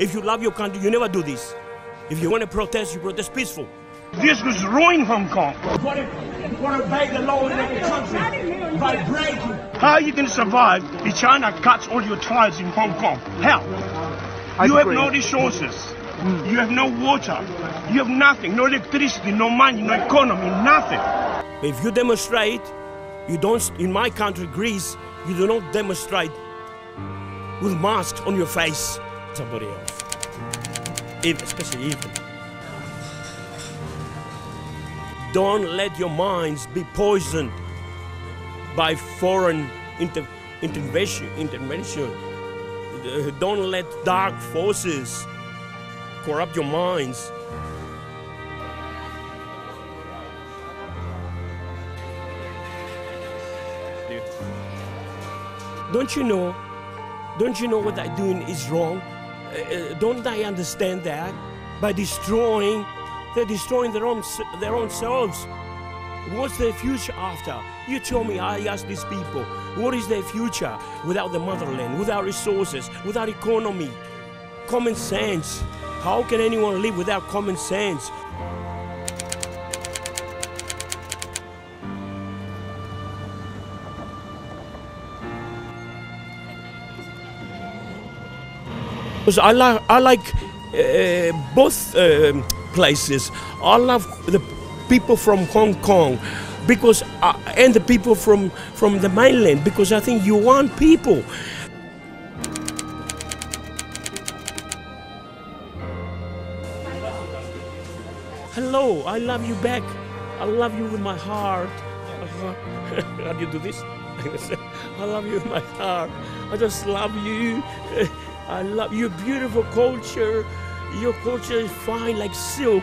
If you love your country, you never do this. If you want to protest, you protest peaceful. This was ruining Hong Kong. Want to obey the law in every country by breaking. How are you going to survive if China cuts all your ties in Hong Kong? Hell, you have no resources. You have no water. You have nothing, no electricity, no money, no economy, nothing. If you demonstrate, you don't, in my country, Greece, you do not demonstrate with masks on your face. Somebody else, especially evil. Don't let your minds be poisoned by foreign intervention. Don't let dark forces corrupt your minds. Don't you know what I'm doing is wrong? Don't I understand that? By destroying, they're destroying their own selves. What's their future after? You tell me, I ask these people, what is their future without the motherland, without resources, without economy, common sense? How can anyone live without common sense? Because I like both places. I love the people from Hong Kong because and the people from the mainland, because I think you want people. Hello, I love you back. I love you with my heart. How do you do this? I love you with my heart. I just love you. I love your beautiful culture. Your culture is fine like silk.